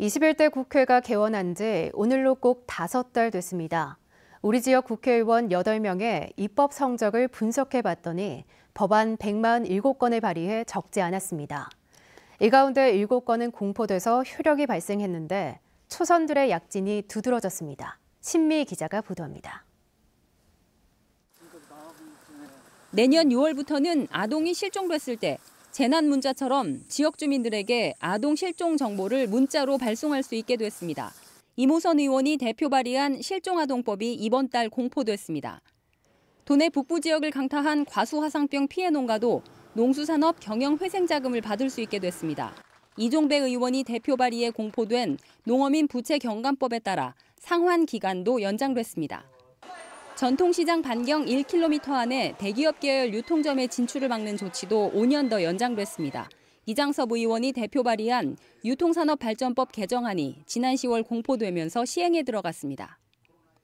21대 국회가 개원한 지 오늘로 꼭 5달 됐습니다. 우리 지역 국회의원 8명의 입법 성적을 분석해봤더니 법안 147건을 발의해 적지 않았습니다. 이 가운데 7건은 공포돼서 효력이 발생했는데 초선들의 약진이 두드러졌습니다. 신미희 기자가 보도합니다. 내년 6월부터는 아동이 실종됐을 때 재난 문자처럼 지역 주민들에게 아동 실종 정보를 문자로 발송할 수 있게 됐습니다. 이모선 의원이 대표 발의한 실종아동법이 이번 달 공포됐습니다. 도내 북부 지역을 강타한 과수화상병 피해 농가도 농수산업 경영회생 자금을 받을 수 있게 됐습니다. 이종배 의원이 대표 발의에 공포된 농어민 부채 경감법에 따라 상환 기간도 연장됐습니다. 전통시장 반경 1km 안에 대기업 계열 유통점의 진출을 막는 조치도 5년 더 연장됐습니다. 이장섭 의원이 대표 발의한 유통산업발전법 개정안이 지난 10월 공포되면서 시행에 들어갔습니다.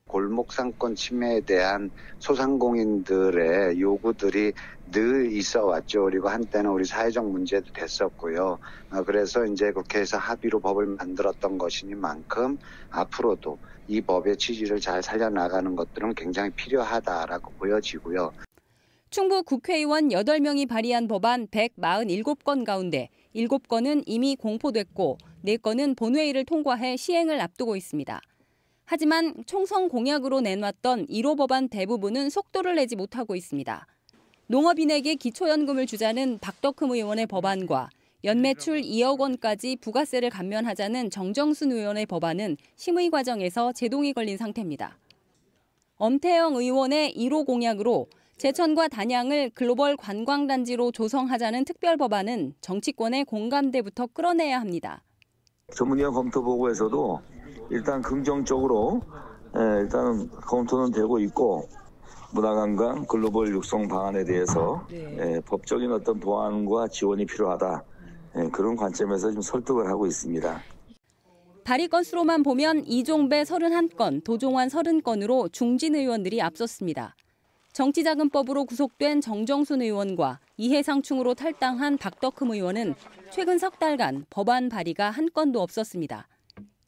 골목상권 침해에 대한 소상공인들의 요구들이 늘 있어 왔죠. 그리고 한때는 우리 사회적 문제도 됐었고요. 그래서 이제 국회에서 합의로 법을 만들었던 것이니만큼 앞으로도 이 법의 취지를 잘 살려나가는 것들은 굉장히 필요하다라고 보여지고요. 충북 국회의원 8명이 발의한 법안 147건 가운데 7건은 이미 공포됐고 4건은 본회의를 통과해 시행을 앞두고 있습니다. 하지만 총선 공약으로 내놨던 1호 법안 대부분은 속도를 내지 못하고 있습니다. 농업인에게 기초연금을 주자는 박덕흠 의원의 법안과 연매출 2억 원까지 부가세를 감면하자는 정정순 의원의 법안은 심의 과정에서 제동이 걸린 상태입니다. 엄태영 의원의 1호 공약으로 제천과 단양을 글로벌 관광단지로 조성하자는 특별 법안은 정치권의 공감대부터 끌어내야 합니다. 전문위원 검토 보고에서도 일단 긍정적으로 일단 검토는 되고 있고 문화관광 글로벌 육성 방안에 대해서 법적인 어떤 보완과 지원이 필요하다 그런 관점에서 지금 설득을 하고 있습니다. 발의 건수로만 보면 이종배 31건, 도종환 30건으로 중진 의원들이 앞섰습니다. 정치자금법으로 구속된 정정순 의원과 이해상충으로 탈당한 박덕흠 의원은 최근 3달간 법안 발의가 한 건도 없었습니다.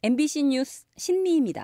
MBC 뉴스 신미희입니다.